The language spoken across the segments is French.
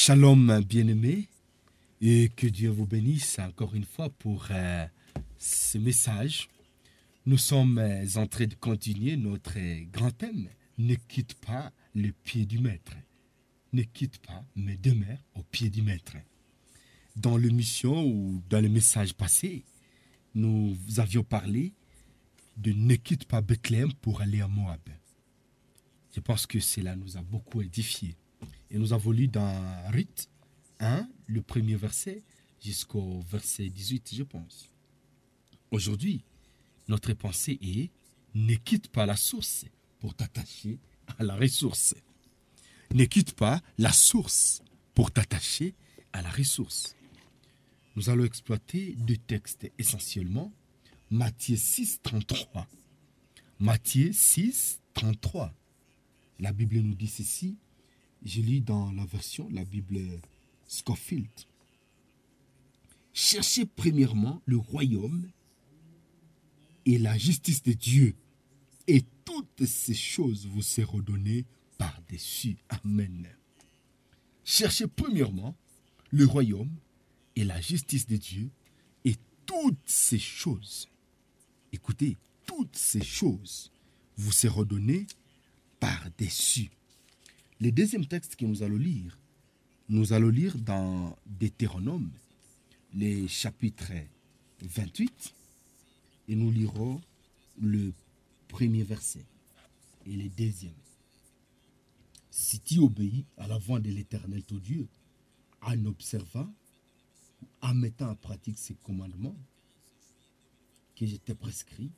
Shalom, bien-aimés, et que Dieu vous bénisse encore une fois pour ce message. Nous sommes en train de continuer notre grand thème. Ne quitte pas le pied du maître. Ne quitte pas, mais demeure au pied du maître. Dans l'émission ou dans le message passé, nous avions parlé de ne quitte pas Bethléem pour aller à Moab. Je pense que cela nous a beaucoup édifiés. Et nous avons lu dans Ruth 1, le premier verset, jusqu'au verset 18, je pense. Aujourd'hui, notre pensée est « Ne quitte pas la source pour t'attacher à la ressource. » Ne quitte pas la source pour t'attacher à la ressource. Nous allons exploiter deux textes essentiellement. Matthieu 6, 33. Matthieu 6, 33. La Bible nous dit ceci. Je lis dans la version, la Bible Scofield. « Cherchez premièrement le royaume et la justice de Dieu, et toutes ces choses vous seront données par-dessus. » Amen. Cherchez premièrement le royaume et la justice de Dieu, et toutes ces choses, écoutez, toutes ces choses vous seront données par-dessus. Le deuxième texte que nous allons lire dans Deutéronome, le chapitre 28, et nous lirons le premier verset et le deuxième. « Si tu obéis à la voix de l'Éternel ton Dieu, en observant, en mettant en pratique ces commandements que je t'ai prescrits,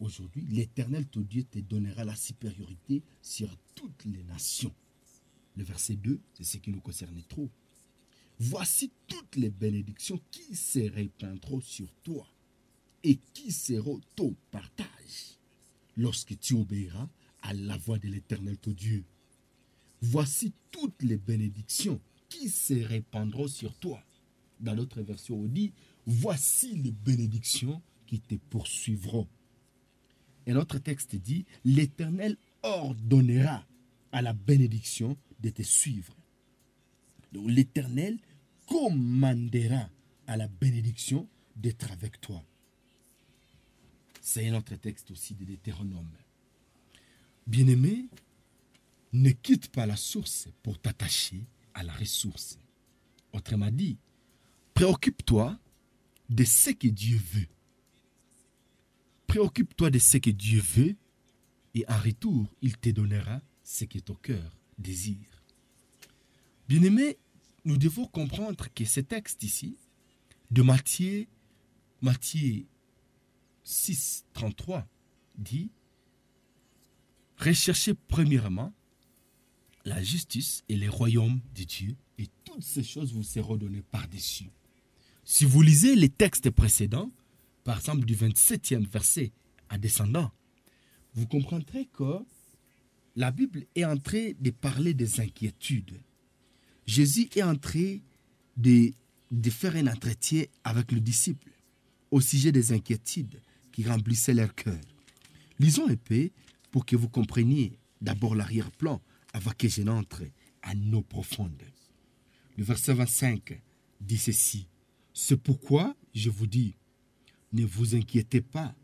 aujourd'hui, l'Éternel, ton Dieu, te donnera la supériorité sur toutes les nations. » Le verset 2, c'est ce qui nous concerne trop. « Voici toutes les bénédictions qui se répandront sur toi et qui seront ton partage lorsque tu obéiras à la voix de l'Éternel, ton Dieu. Voici toutes les bénédictions qui se répandront sur toi. » Dans l'autre version, on dit « Voici les bénédictions qui te poursuivront. » Et notre texte dit, l'Éternel ordonnera à la bénédiction de te suivre. Donc l'Éternel commandera à la bénédiction d'être avec toi. C'est notre texte aussi de Deutéronome. Bien-aimé, ne quitte pas la source pour t'attacher à la ressource. Autrement dit, préoccupe-toi de ce que Dieu veut. Préoccupe-toi de ce que Dieu veut et en retour, il te donnera ce que ton cœur désire. Bien-aimés, nous devons comprendre que ce texte ici, de Matthieu 6, 33, dit « Recherchez premièrement la justice et les royaumes de Dieu et toutes ces choses vous seront données par-dessus. » Si vous lisez les textes précédents, par exemple, du 27e verset à descendant, vous comprendrez que la Bible est en train de parler des inquiétudes. Jésus est en train de faire un entretien avec le disciple au sujet des inquiétudes qui remplissaient leur cœur. Lisons un peu pour que vous compreniez d'abord l'arrière-plan avant que je n'entre à nos profondes. Le verset 25 dit ceci. « C'est pourquoi je vous dis, ne vous inquiétez pas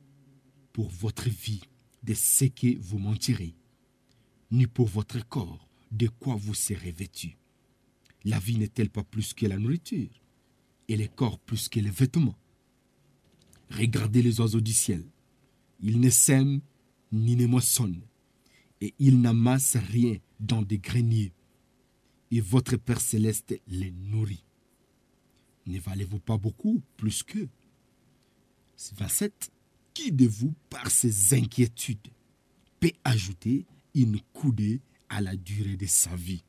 pour votre vie de ce que vous mangerez, ni pour votre corps de quoi vous serez vêtu. La vie n'est-elle pas plus que la nourriture, et le corps plus que les vêtements? Regardez les oiseaux du ciel, ils ne sèment ni ne moissonnent, et ils n'amassent rien dans des greniers, et votre Père céleste les nourrit. Ne valez-vous pas beaucoup plus qu'eux? 27. Qui de vous, par ses inquiétudes, peut ajouter une coudée à la durée de sa vie?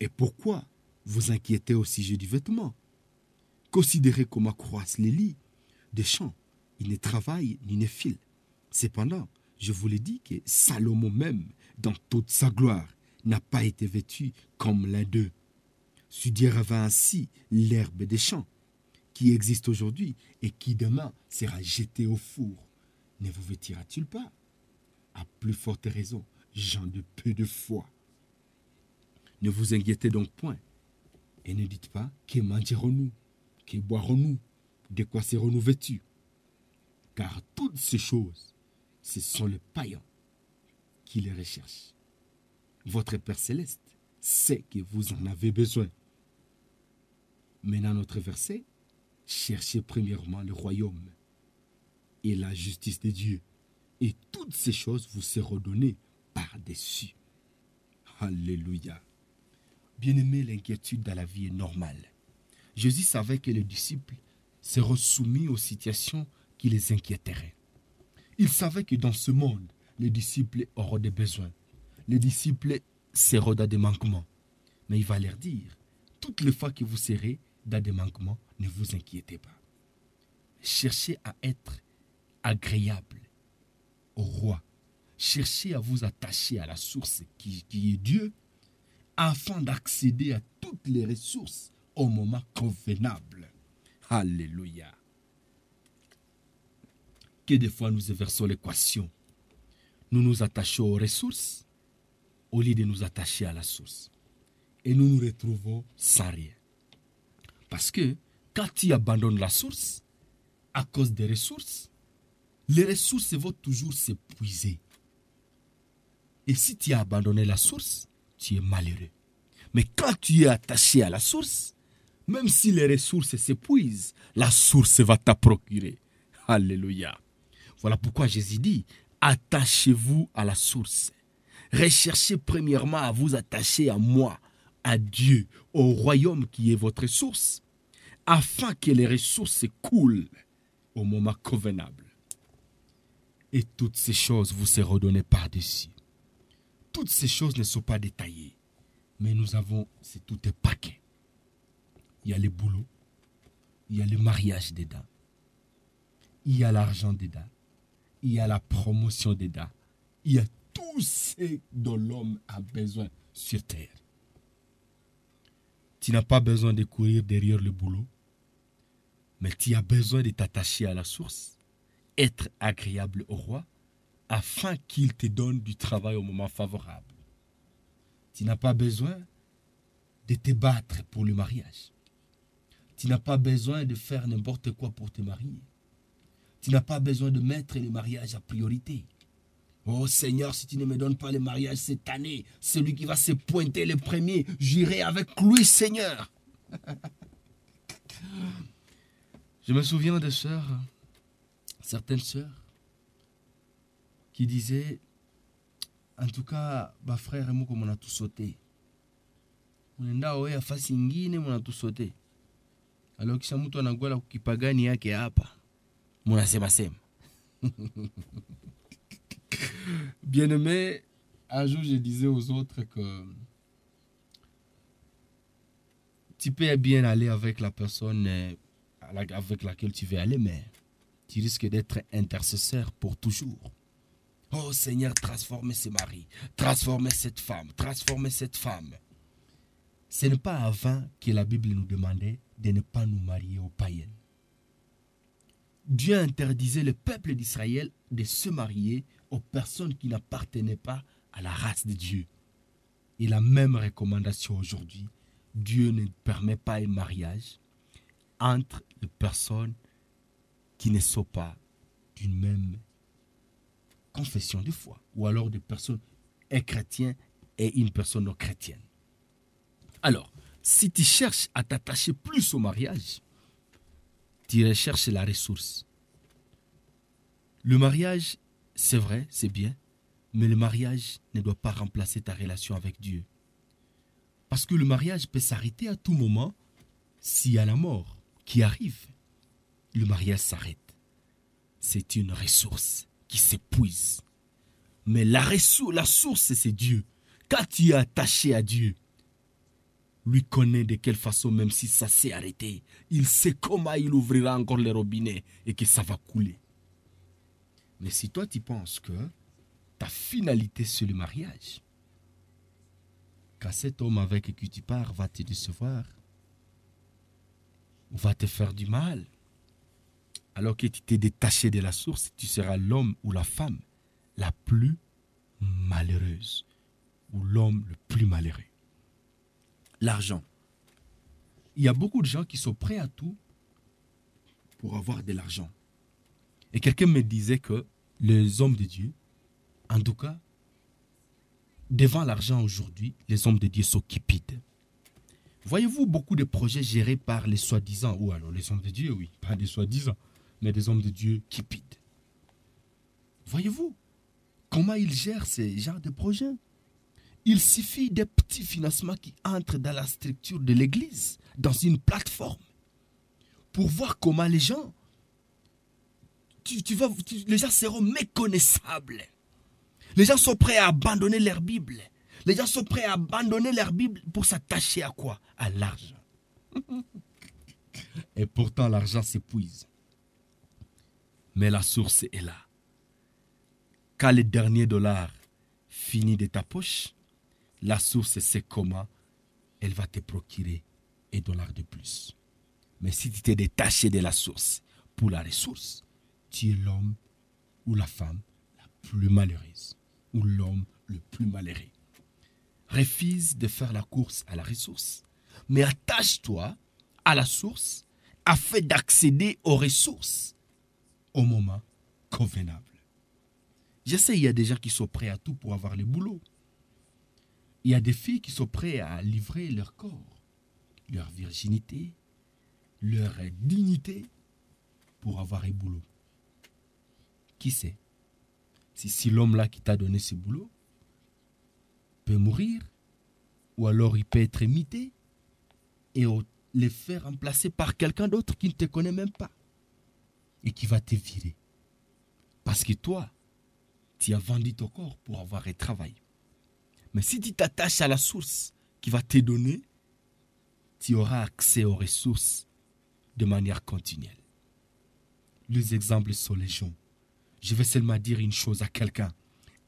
Et pourquoi vous inquiétez au sujet du vêtement? Considérez comment croissent les lits des champs. Ils ne travaillent ni ne filent. Cependant, je vous l'ai dit que Salomon même, dans toute sa gloire, n'a pas été vêtu comme l'un d'eux. Si Dieu revêt ainsi l'herbe des champs, qui existe aujourd'hui et qui demain sera jeté au four, ne vous vêtira-t-il pas? À plus forte raison, gens de peu de foi. Ne vous inquiétez donc point, et ne dites pas « Que mangerons-nous ? Que boirons-nous ? De quoi serons-nous vêtus ?» Car toutes ces choses, ce sont les païens qui les recherchent. Votre Père Céleste sait que vous en avez besoin. Maintenant, notre verset, « Cherchez premièrement le royaume et la justice de Dieu, et toutes ces choses vous seront données par-dessus. » Alléluia. Bien-aimé, l'inquiétude dans la vie est normale. Jésus savait que les disciples seront soumis aux situations qui les inquiéteraient. Il savait que dans ce monde, les disciples auront des besoins. Les disciples seront dans des manquements. Mais il va leur dire, toutes les fois que vous serez dans des manquements, ne vous inquiétez pas. Cherchez à être agréable au roi. Cherchez à vous attacher à la source qui est Dieu, afin d'accéder à toutes les ressources au moment convenable. Alléluia. Que des fois nous inversons l'équation. Nous nous attachons aux ressources au lieu de nous attacher à la source. Et nous nous retrouvons sans rien. Parce que quand tu abandonnes la source, à cause des ressources, les ressources vont toujours s'épuiser. Et si tu as abandonné la source, tu es malheureux. Mais quand tu es attaché à la source, même si les ressources s'épuisent, la source va t'en procurer. Alléluia. Voilà pourquoi Jésus dit, attachez-vous à la source. Recherchez premièrement à vous attacher à moi, à Dieu, au royaume qui est votre source, afin que les ressources coulent au moment convenable. Et toutes ces choses vous seront données par-dessus. Toutes ces choses ne sont pas détaillées. Mais nous avons, c'est tout un paquet. Il y a le boulot, il y a le mariage dedans, il y a l'argent dedans, il y a la promotion dedans, il y a tout ce dont l'homme a besoin sur terre. Tu n'as pas besoin de courir derrière le boulot, mais tu as besoin de t'attacher à la source, être agréable au roi, afin qu'il te donne du travail au moment favorable. Tu n'as pas besoin de te battre pour le mariage. Tu n'as pas besoin de faire n'importe quoi pour te marier. Tu n'as pas besoin de mettre le mariage à priorité. Oh Seigneur, si tu ne me donnes pas le mariage cette année, celui qui va se pointer le premier, j'irai avec lui, Seigneur. Je me souviens de sœurs, certaines sœurs, qui disaient, en tout cas, ma frère et moi, comme on a tout sauté. Alors kisha mtu anakuwa la kipagani yake hapa. Munasema sema. Bien-aimé, un jour je disais aux autres que tu peux bien aller avec la personne avec laquelle tu veux aller, mais tu risques d'être intercesseur pour toujours. Oh Seigneur, transformez ce mari, transformez cette femme, transformez cette femme. Ce n'est pas avant que la Bible nous demandait de ne pas nous marier aux païennes. Dieu interdisait le peuple d'Israël de se marier aux personnes qui n'appartenaient pas à la race de Dieu. Et la même recommandation aujourd'hui, Dieu ne permet pas un mariage entre les personnes qui ne sont pas d'une même confession de foi, ou alors des personnes un chrétien et une personne non chrétienne. Alors, si tu cherches à t'attacher plus au mariage, tu recherches la ressource. Le mariage, c'est vrai, c'est bien, mais le mariage ne doit pas remplacer ta relation avec Dieu. Parce que le mariage peut s'arrêter à tout moment s'il y a la mort qui arrive. Le mariage s'arrête. C'est une ressource qui s'épuise. Mais la source, c'est Dieu. Quand tu es attaché à Dieu, lui connaît de quelle façon, même si ça s'est arrêté, il sait comment il ouvrira encore les robinets et que ça va couler. Mais si toi, tu penses que ta finalité, c'est le mariage, quand cet homme avec qui tu pars va te décevoir, va te faire du mal, alors que tu t'es détaché de la source, tu seras l'homme ou la femme la plus malheureuse ou l'homme le plus malheureux. l'argent. Il y a beaucoup de gens qui sont prêts à tout pour avoir de l'argent. Et quelqu'un me disait que les hommes de Dieu, en tout cas, devant l'argent aujourd'hui, les hommes de Dieu sont cupides. Voyez-vous beaucoup de projets gérés par les soi-disant, ou alors les hommes de Dieu, oui, pas des soi-disant, mais des hommes de Dieu cupides. Voyez-vous comment ils gèrent ces genres de projets? Il suffit des petits financements qui entrent dans la structure de l'Église, dans une plateforme, pour voir comment les gens, les gens seront méconnaissables. Les gens sont prêts à abandonner leur Bible. Les gens sont prêts à abandonner leur Bible pour s'attacher à quoi? À l'argent. Et pourtant, l'argent s'épuise. Mais la source est là. Quand le dernier dollar finit de ta poche, la source sait comment elle va te procurer un dollar de plus. Mais si tu t'es détaché de la source pour la ressource, tu es l'homme ou la femme la plus malheureuse ou l'homme le plus malheureux. Refuse de faire la course à la ressource, mais attache-toi à la source afin d'accéder aux ressources au moment convenable. Je sais, il y a des gens qui sont prêts à tout pour avoir le boulot. Il y a des filles qui sont prêtes à livrer leur corps, leur virginité, leur dignité pour avoir un boulot. Qui sait? Si l'homme-là qui t'a donné ce boulot peut mourir, ou alors il peut être imité et le faire remplacer par quelqu'un d'autre qui ne te connaît même pas et qui va te virer. Parce que toi, tu as vendu ton corps pour avoir un travail. Mais si tu t'attaches à la source qui va te donner, tu auras accès aux ressources de manière continuelle. Les exemples sont légion. Je vais seulement dire une chose à quelqu'un.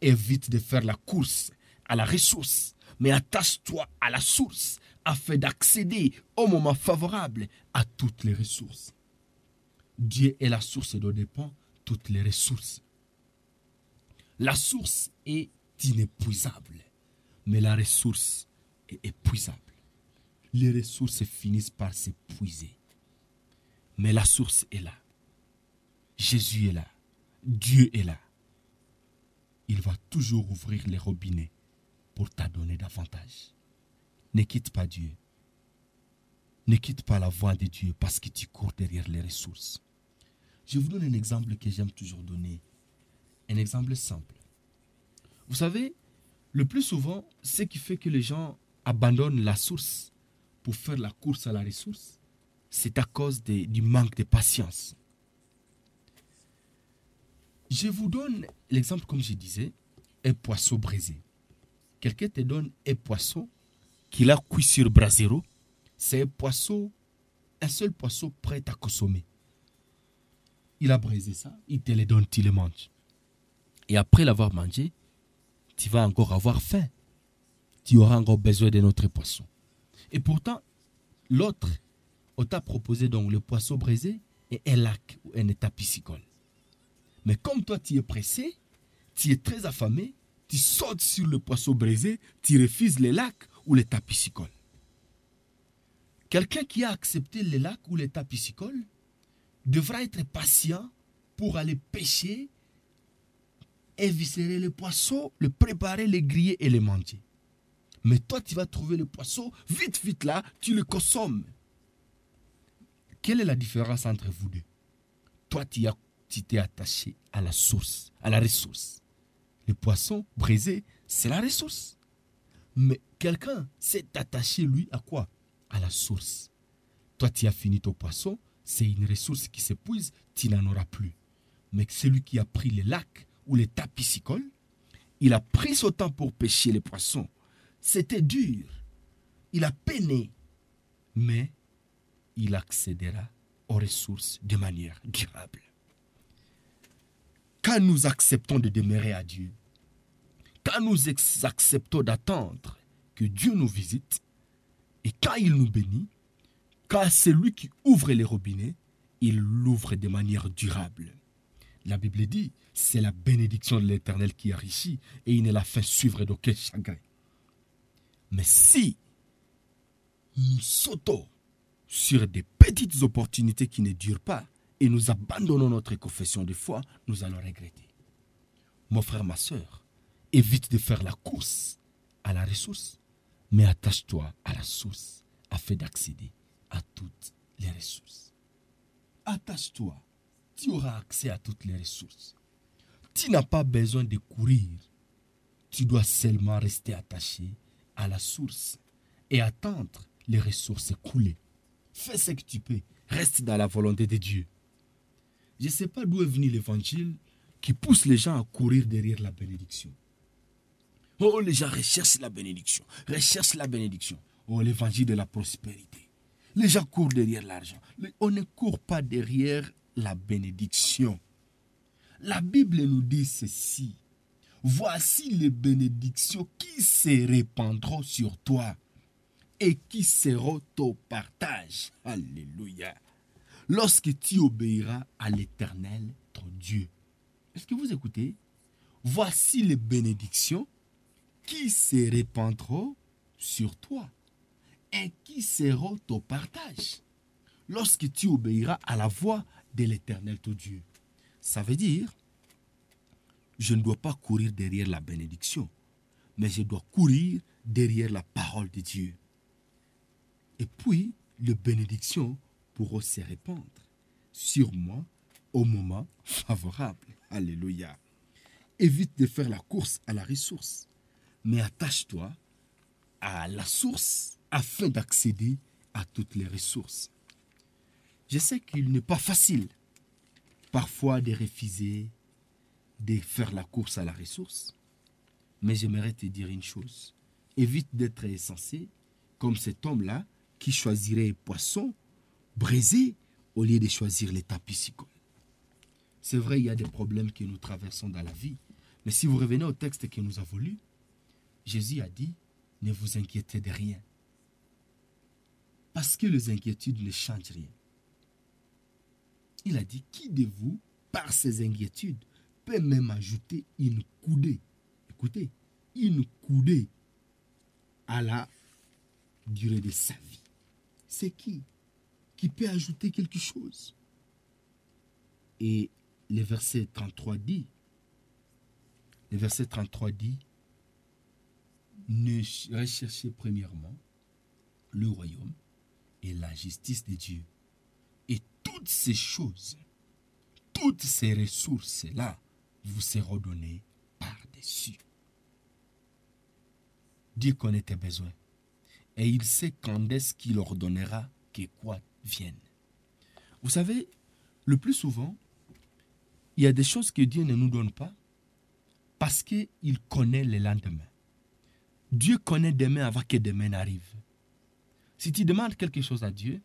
Évite de faire la course à la ressource, mais attache-toi à la source afin d'accéder au moment favorable à toutes les ressources. Dieu est la source dont dépendent toutes les ressources. La source est inépuisable. Mais la ressource est épuisable. Les ressources finissent par s'épuiser. Mais la source est là. Jésus est là. Dieu est là. Il va toujours ouvrir les robinets pour t'en donner davantage. Ne quitte pas Dieu. Ne quitte pas la voie de Dieu parce que tu cours derrière les ressources. Je vous donne un exemple que j'aime toujours donner. Un exemple simple. Vous savez, le plus souvent, ce qui fait que les gens abandonnent la source pour faire la course à la ressource, c'est à cause du manque de patience. Je vous donne l'exemple, comme je disais, un poisson brisé. Quelqu'un te donne un poisson qu'il a cuit sur brasero. C'est un poisson, un seul poisson prêt à consommer. Il a brisé ça, il te le donne, tu le manges. Et après l'avoir mangé, tu vas encore avoir faim. Tu auras encore besoin d'un autre poisson. Et pourtant, l'autre, on t'a proposé donc le poisson brisé et un lac ou un état piscicole. Mais comme toi, tu es pressé, tu es très affamé, tu sautes sur le poisson brisé, tu refuses le lac ou l'état piscicole. Quelqu'un qui a accepté le lac ou l'état piscicole devra être patient pour aller pêcher, éviscérer le poisson, le préparer, le griller et le manger. Mais toi, tu vas trouver le poisson, vite, vite là, tu le consommes. Quelle est la différence entre vous deux? Toi, tu t'es attaché à la source, à la ressource. Le poisson brisé, c'est la ressource. Mais quelqu'un s'est attaché, lui, à quoi? À la source. Toi, tu as fini ton poisson, c'est une ressource qui s'épuise, tu n'en auras plus. Mais celui qui a pris le lac, ou l'état piscicole, il a pris son temps pour pêcher les poissons. C'était dur. Il a peiné. Mais il accédera aux ressources de manière durable. Quand nous acceptons de demeurer à Dieu, quand nous acceptons d'attendre que Dieu nous visite, et quand il nous bénit, quand c'est lui qui ouvre les robinets, il l'ouvre de manière durable. La Bible dit, c'est la bénédiction de l'Éternel qui enrichit et il ne la fait suivre d'aucun chagrin. Mais si nous sautons sur des petites opportunités qui ne durent pas et nous abandonnons notre confession de foi, nous allons regretter. Mon frère, ma soeur, évite de faire la course à la ressource, mais attache-toi à la source afin d'accéder à toutes les ressources. Attache-toi, tu auras accès à toutes les ressources. Tu n'as pas besoin de courir, tu dois seulement rester attaché à la source et attendre les ressources couler. Fais ce que tu peux, reste dans la volonté de Dieu. Je ne sais pas d'où est venu l'évangile qui pousse les gens à courir derrière la bénédiction. Oh, les gens recherchent la bénédiction, recherchent la bénédiction. Oh, l'évangile de la prospérité. Les gens courent derrière l'argent. On ne court pas derrière la bénédiction. La Bible nous dit ceci. Voici les bénédictions qui se répandront sur toi et qui seront au partage. Alléluia. Lorsque tu obéiras à l'Éternel, ton Dieu. Est-ce que vous écoutez? Voici les bénédictions qui se répandront sur toi et qui seront au partage. Lorsque tu obéiras à la voix de l'Éternel, ton Dieu. Ça veut dire, je ne dois pas courir derrière la bénédiction, mais je dois courir derrière la parole de Dieu. Et puis, les bénédictions pourront se répandre sur moi au moment favorable. Alléluia. Évite de faire la course à la ressource, mais attache-toi à la source afin d'accéder à toutes les ressources. Je sais qu'il n'est pas facile parfois de refuser de faire la course à la ressource. Mais j'aimerais te dire une chose. Évite d'être insensé comme cet homme-là qui choisirait les poissons brisés au lieu de choisir les piscicole. C'est vrai, il y a des problèmes que nous traversons dans la vie. Mais si vous revenez au texte que nous avons lu, Jésus a dit, ne vous inquiétez de rien. Parce que les inquiétudes ne changent rien. Il a dit, qui de vous, par ses inquiétudes, peut même ajouter une coudée, écoutez, une coudée à la durée de sa vie. C'est qui peut ajouter quelque chose? Et le verset 33 dit, ne recherchez premièrement le royaume et la justice de Dieu. Et toutes ces choses, toutes ces ressources-là, vous seront données par-dessus. Dieu connaît tes besoins. Et il sait quand est-ce qu'il ordonnera que quoi vienne. Vous savez, le plus souvent, il y a des choses que Dieu ne nous donne pas parce qu'il connaît le lendemain. Dieu connaît demain avant que demain n'arrive. Si tu demandes quelque chose à Dieu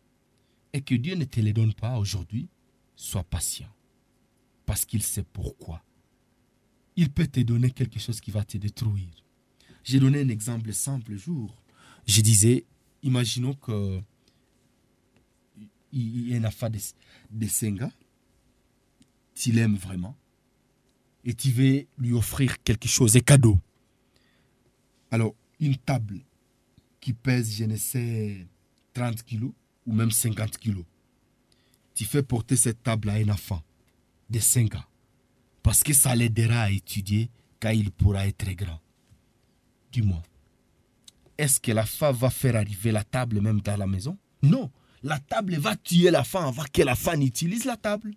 et que Dieu ne te le donne pas aujourd'hui, sois patient. Parce qu'il sait pourquoi. Il peut te donner quelque chose qui va te détruire. J'ai donné un exemple simple le jour. Je disais, imaginons que il y a un affaire de Senga. Tu l'aimes vraiment. Et tu veux lui offrir quelque chose, un cadeau. Alors, une table qui pèse, je ne sais, 30 kilos ou même 50 kilos. Tu fais porter cette table à un enfant de 5 ans, parce que ça l'aidera à étudier quand il pourra être grand. Dis-moi, est-ce que la femme va faire arriver la table même dans la maison? Non, la table va tuer la femme avant que la femme utilise la table.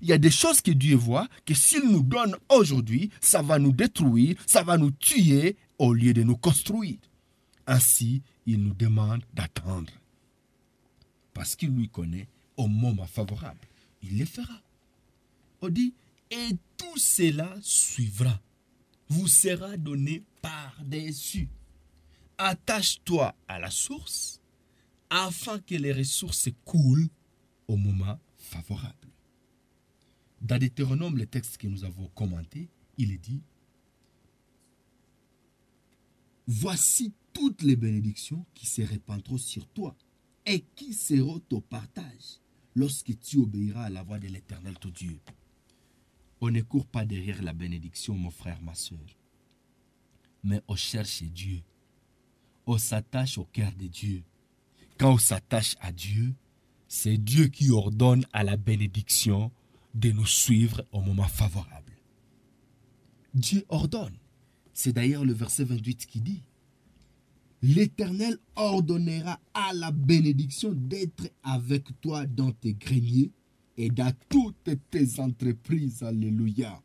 Il y a des choses que Dieu voit, que s'il nous donne aujourd'hui, ça va nous détruire, ça va nous tuer au lieu de nous construire. Ainsi, il nous demande d'attendre. Parce qu'il lui connaît au moment favorable. Il le fera. On dit, et tout cela suivra, vous sera donné par-dessus. Attache-toi à la source, afin que les ressources coulent au moment favorable. Dans Deutéronome, le texte que nous avons commenté, il est dit, voici toutes les bénédictions qui se répandront sur toi et qui seront au partage lorsque tu obéiras à la voix de l'Éternel, ton Dieu. On ne court pas derrière la bénédiction, mon frère, ma soeur. Mais on cherche Dieu. On s'attache au cœur de Dieu. Quand on s'attache à Dieu, c'est Dieu qui ordonne à la bénédiction de nous suivre au moment favorable. Dieu ordonne. C'est d'ailleurs le verset 28 qui dit « L'Éternel ordonnera à la bénédiction d'être avec toi dans tes greniers et dans toutes tes entreprises. » Alléluia.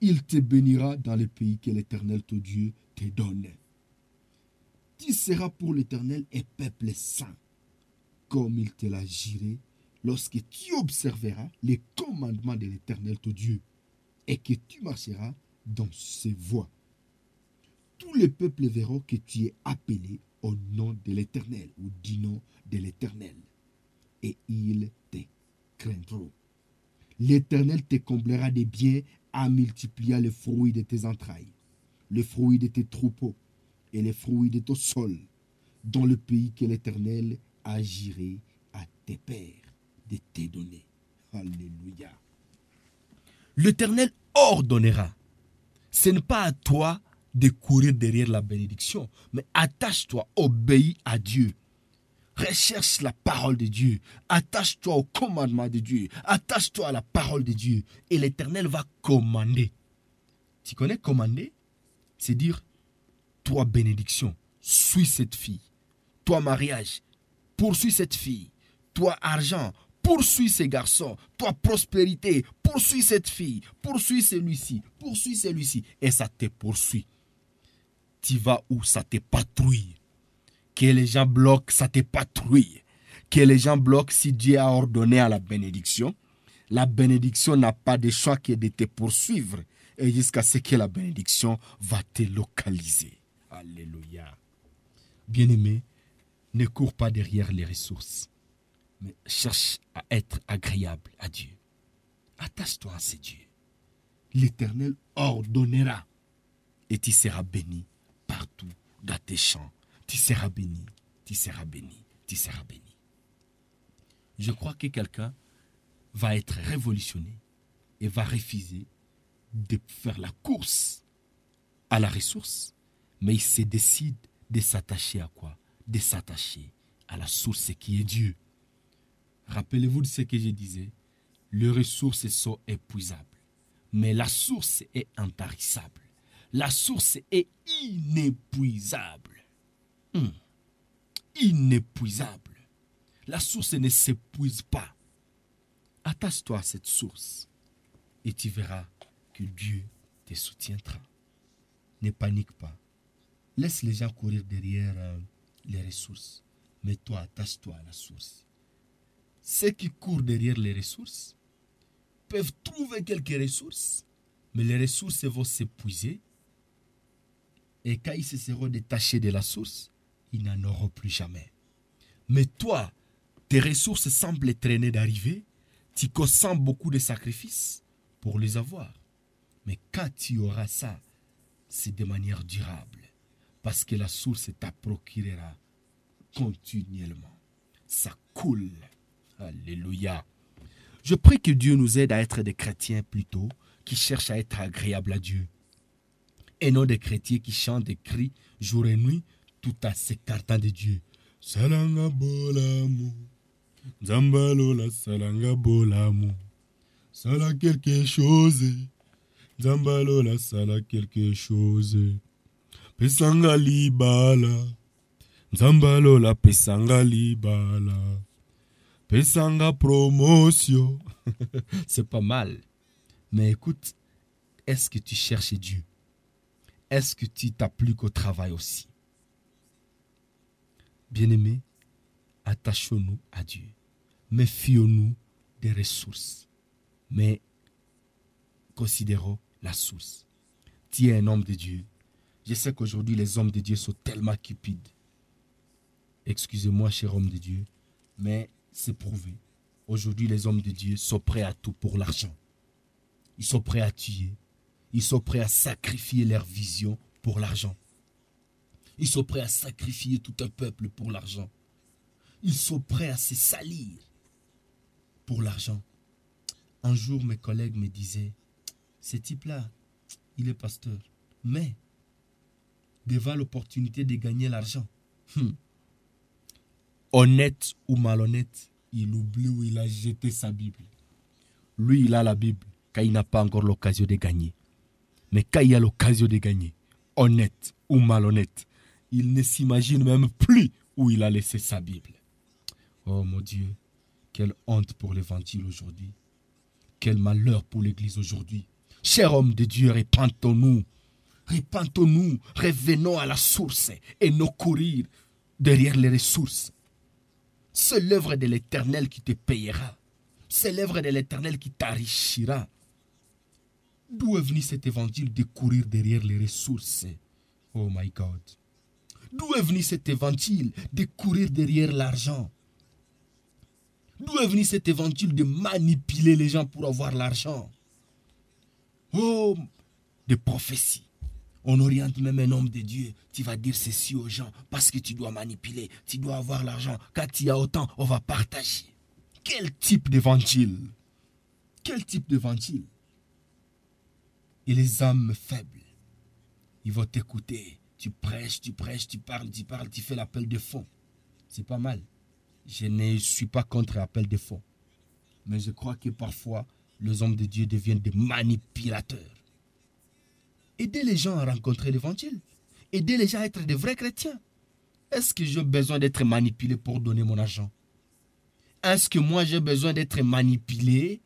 Il te bénira dans le pays que l'Éternel, ton Dieu, te donne. Tu seras pour l'Éternel un peuple saint, comme il te l'a juré, lorsque tu observeras les commandements de l'Éternel, ton Dieu, et que tu marcheras dans ses voies. Tous les peuples verront que tu es appelé au nom de l'Éternel, ou du nom de l'Éternel, et ils te craindront. L'Éternel te comblera de biens en multipliant les fruits de tes entrailles, les fruits de tes troupeaux et les fruits de ton sol, dans le pays que l'Éternel a juré à tes pères de te donner. Alléluia. L'Éternel ordonnera. Ce n'est pas à toi de courir derrière la bénédiction, mais attache-toi, obéis à Dieu. Recherche la parole de Dieu. Attache-toi au commandement de Dieu. Attache-toi à la parole de Dieu. Et l'Éternel va commander. Tu connais commander? C'est dire, toi bénédiction, suis cette fille. Toi mariage, poursuis cette fille. Toi argent, poursuis ces garçons. Toi prospérité, poursuis cette fille. Poursuis celui-ci, poursuis celui-ci. Et ça te poursuit. Tu vas où ça te patrouille. Que les gens bloquent, ça te patrouille. Que les gens bloquent, si Dieu a ordonné à la bénédiction n'a pas de choix que de te poursuivre et jusqu'à ce que la bénédiction va te localiser. Alléluia. Bien-aimé, ne cours pas derrière les ressources, mais cherche à être agréable à Dieu. Attache-toi à ce Dieu. L'Éternel ordonnera et tu seras béni partout dans tes champs. Tu seras béni, tu seras béni, tu seras béni. Je crois que quelqu'un va être révolutionné et va refuser de faire la course à la ressource, mais il se décide de s'attacher à quoi? De s'attacher à la source qui est Dieu. Rappelez-vous de ce que je disais, les ressources sont épuisables, mais la source est intarissable. La source est inépuisable. Inépuisable. La source ne s'épuise pas. Attache-toi à cette source et tu verras que Dieu te soutiendra. Ne panique pas. Laisse les gens courir derrière les ressources. Mais toi, attache-toi à la source. Ceux qui courent derrière les ressources peuvent trouver quelques ressources, mais les ressources vont s'épuiser. Et quand ils se seront détachés de la source, ils n'en auront plus jamais. Mais toi, tes ressources semblent traîner d'arriver. Tu consens beaucoup de sacrifices pour les avoir. Mais quand tu auras ça, c'est de manière durable. Parce que la source t'a procurera continuellement. Ça coule. Alléluia. Je prie que Dieu nous aide à être des chrétiens plutôt qui cherchent à être agréables à Dieu. Et non des chrétiens qui chantent des cris jour et nuit, tout en s'écartant de Dieu. Salanga bolamu, Zambalola salanga bolamu, Sala quelque chose, Zambalola sala quelque chose, Pesanga libala, Zambalola pesanga libala, Pesanga promotion. C'est pas mal. Mais écoute, est-ce que tu cherches Dieu? Est-ce que tu t'appliques au travail aussi? Bien-aimés, attachons-nous à Dieu. Méfions-nous des ressources. Mais considérons la source. Tu es un homme de Dieu. Je sais qu'aujourd'hui, les hommes de Dieu sont tellement cupides. Excusez-moi, cher homme de Dieu, mais c'est prouvé. Aujourd'hui, les hommes de Dieu sont prêts à tout pour l'argent. Ils sont prêts à tuer. Ils sont prêts à sacrifier leur vision pour l'argent. Ils sont prêts à sacrifier tout un peuple pour l'argent. Ils sont prêts à se salir pour l'argent. Un jour, mes collègues me disaient, « Ce type-là, il est pasteur. Mais, devant l'opportunité de gagner l'argent, honnête ou malhonnête, il oublie où il a jeté sa Bible. Lui, il a la Bible quand il n'a pas encore l'occasion de gagner. Mais quand il a l'occasion de gagner, honnête ou malhonnête, il ne s'imagine même plus où il a laissé sa Bible. Oh mon Dieu, quelle honte pour l'Évangile aujourd'hui. Quel malheur pour l'Église aujourd'hui. Cher homme de Dieu, repentons-nous. Repentons-nous, revenons à la source et nous courir derrière les ressources. C'est l'œuvre de l'Éternel qui te payera. C'est l'œuvre de l'Éternel qui t'enrichira. D'où est venu cet évangile de courir derrière les ressources? Oh my God. D'où est venu cet évangile de courir derrière l'argent? D'où est venu cet évangile de manipuler les gens pour avoir l'argent? Oh, des prophéties. On oriente même un homme de Dieu. Tu vas dire ceci aux gens parce que tu dois manipuler, tu dois avoir l'argent. Quand il y a autant, on va partager. Quel type d'évangile? Quel type d'évangile? Et les âmes faibles, ils vont t'écouter. Tu prêches, tu parles, tu fais l'appel de fond. C'est pas mal. Je ne suis pas contre l'appel de fond. Mais je crois que parfois, les hommes de Dieu deviennent des manipulateurs. Aider les gens à rencontrer l'évangile. Aider les gens à être des vrais chrétiens. Est-ce que j'ai besoin d'être manipulé pour donner mon argent? Est-ce que moi j'ai besoin d'être manipulé,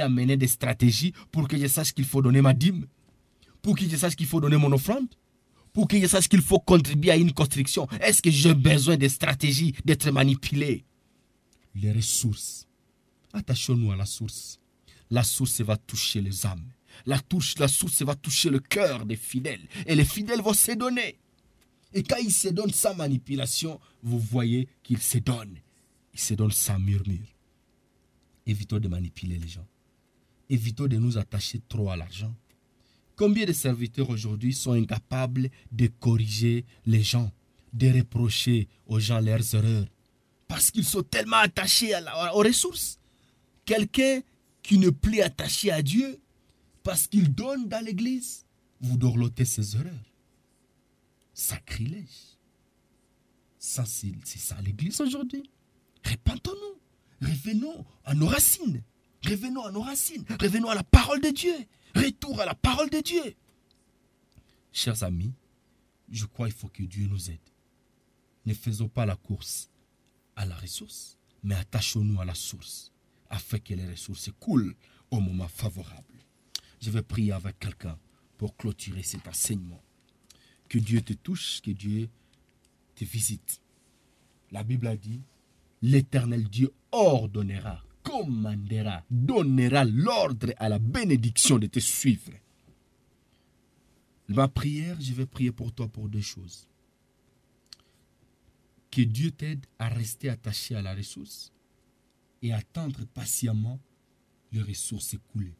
à mener des stratégies pour que je sache qu'il faut donner ma dîme? Pour que je sache qu'il faut donner mon offrande? Pour que je sache qu'il faut contribuer à une construction? Est-ce que j'ai besoin des stratégies, d'être manipulé? Les ressources. Attachons-nous à la source. La source va toucher les âmes. La source va toucher le cœur des fidèles. Et les fidèles vont se donner. Et quand ils se donnent sans manipulation, vous voyez qu'ils se donnent. Ils se donnent sans murmure. Évitons de manipuler les gens. Évitons de nous attacher trop à l'argent. Combien de serviteurs aujourd'hui sont incapables de corriger les gens, de reprocher aux gens leurs erreurs? Parce qu'ils sont tellement attachés aux ressources. Quelqu'un qui n'est plus attaché à Dieu, parce qu'il donne dans l'église, vous dorlotez ses erreurs. Sacrilège. Ça, c'est ça l'église aujourd'hui. Repentons-nous. Revenons à nos racines. Revenons à nos racines. Revenons à la parole de Dieu. Retour à la parole de Dieu. Chers amis, je crois qu'il faut que Dieu nous aide. Ne faisons pas la course à la ressource, mais attachons-nous à la source, afin que les ressources coulent au moment favorable. Je vais prier avec quelqu'un pour clôturer cet enseignement. Que Dieu te touche, que Dieu te visite. La Bible a dit, l'Éternel Dieu ordonnera, commandera, donnera l'ordre à la bénédiction de te suivre. Ma prière, je vais prier pour toi pour deux choses. Que Dieu t'aide à rester attaché à la ressource et attendre patiemment les ressources écoulées.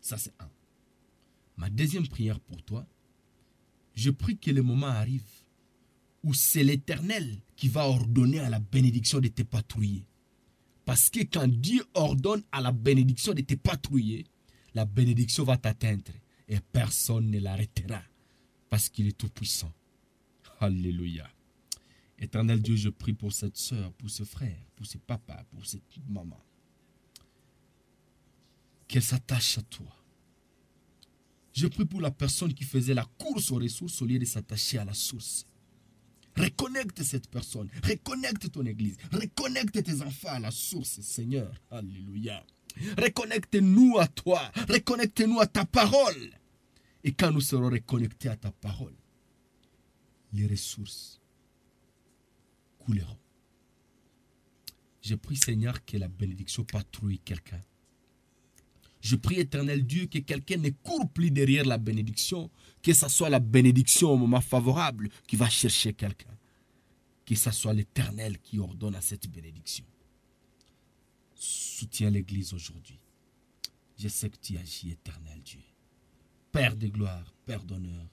Ça, c'est un. Ma deuxième prière pour toi, je prie que le moment arrive où c'est l'Éternel qui va ordonner à la bénédiction de te patrouiller. Parce que quand Dieu ordonne à la bénédiction de te patrouiller, la bénédiction va t'atteindre et personne ne l'arrêtera parce qu'il est tout-puissant. Alléluia. Éternel Dieu, je prie pour cette sœur, pour ce frère, pour ce papa, pour cette maman. Qu'elle s'attache à toi. Je prie pour la personne qui faisait la course aux ressources au lieu de s'attacher à la source. Reconnecte cette personne. Reconnecte ton église. Reconnecte tes enfants à la source, Seigneur. Alléluia. Reconnecte-nous à toi. Reconnecte-nous à ta parole. Et quand nous serons reconnectés à ta parole, les ressources couleront. Je prie, Seigneur, que la bénédiction patrouille quelqu'un. Je prie, Éternel Dieu, que quelqu'un ne court plus derrière la bénédiction, que ce soit la bénédiction au moment favorable qui va chercher quelqu'un. Que ce soit l'Éternel qui ordonne à cette bénédiction. Soutiens l'Église aujourd'hui. Je sais que tu agis, Éternel Dieu. Père de gloire, Père d'honneur,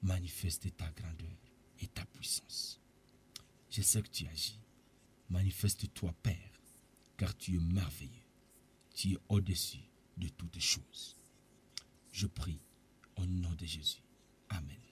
manifeste ta grandeur et ta puissance. Je sais que tu agis. Manifeste-toi, Père, car tu es merveilleux. Tu es au-dessus de toutes choses. Je prie au nom de Jésus. Amen.